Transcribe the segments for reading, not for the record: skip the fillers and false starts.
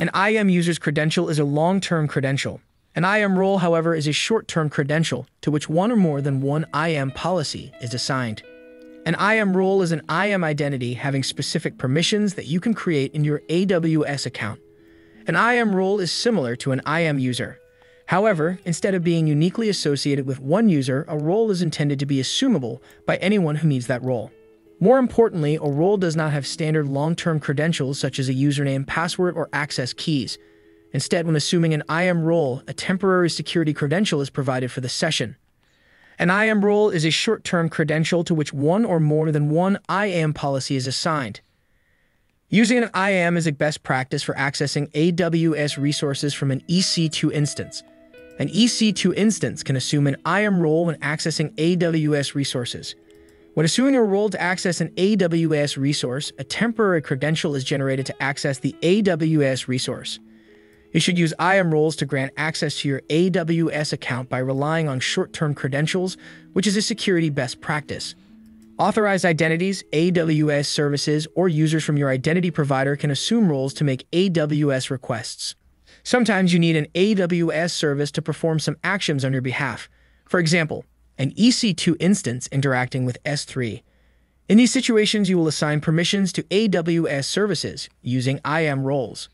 An IAM user's credential is a long-term credential. An IAM role, however, is a short-term credential to which one or more than one IAM policy is assigned. An IAM role is an IAM identity having specific permissions that you can create in your AWS account. An IAM role is similar to an IAM user. However, instead of being uniquely associated with one user, a role is intended to be assumable by anyone who needs that role. More importantly, a role does not have standard long-term credentials such as a username, password, or access keys. Instead, when assuming an IAM role, a temporary security credential is provided for the session. An IAM role is a short-term credential to which one or more than one IAM policy is assigned. Using an IAM is a best practice for accessing AWS resources from an EC2 instance. An EC2 instance can assume an IAM role when accessing AWS resources. When assuming a role to access an AWS resource, a temporary credential is generated to access the AWS resource. You should use IAM roles to grant access to your AWS account by relying on short-term credentials, which is a security best practice. Authorized identities, AWS services, or users from your identity provider can assume roles to make AWS requests. Sometimes you need an AWS service to perform some actions on your behalf. For example, an EC2 instance interacting with S3. In these situations, you will assign permissions to AWS services using IAM roles.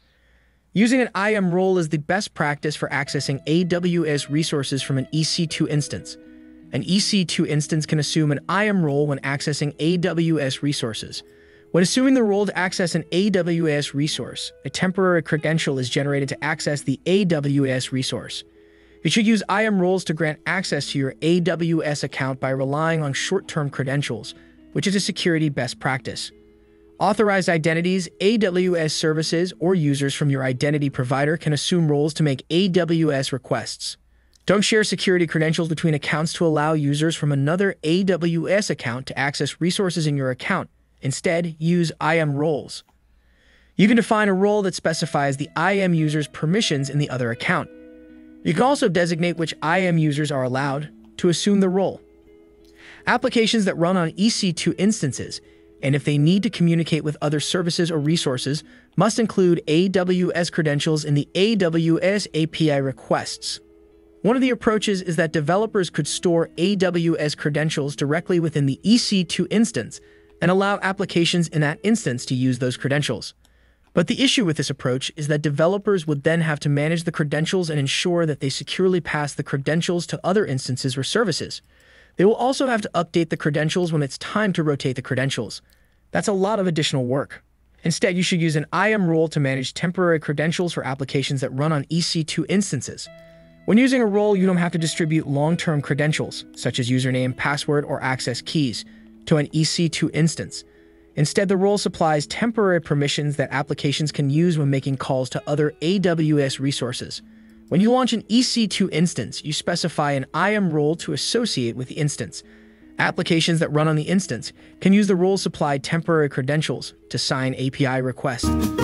Using an IAM role is the best practice for accessing AWS resources from an EC2 instance. An EC2 instance can assume an IAM role when accessing AWS resources. When assuming the role to access an AWS resource, a temporary credential is generated to access the AWS resource. You should use IAM roles to grant access to your AWS account by relying on short-term credentials, which is a security best practice. Authorized identities, AWS services, or users from your identity provider can assume roles to make AWS requests. Don't share security credentials between accounts to allow users from another AWS account to access resources in your account. Instead, use IAM roles. You can define a role that specifies the IAM user's permissions in the other account. You can also designate which IAM users are allowed to assume the role. Applications that run on EC2 instances, and if they need to communicate with other services or resources, must include AWS credentials in the AWS API requests. One of the approaches is that developers could store AWS credentials directly within the EC2 instance and allow applications in that instance to use those credentials. But the issue with this approach is that developers would then have to manage the credentials and ensure that they securely pass the credentials to other instances or services. They will also have to update the credentials when it's time to rotate the credentials. That's a lot of additional work. Instead, you should use an IAM role to manage temporary credentials for applications that run on EC2 instances. When using a role, you don't have to distribute long-term credentials, such as username, password, or access keys, to an EC2 instance. Instead, the role supplies temporary permissions that applications can use when making calls to other AWS resources. When you launch an EC2 instance, you specify an IAM role to associate with the instance. Applications that run on the instance can use the role supplied temporary credentials to sign API requests.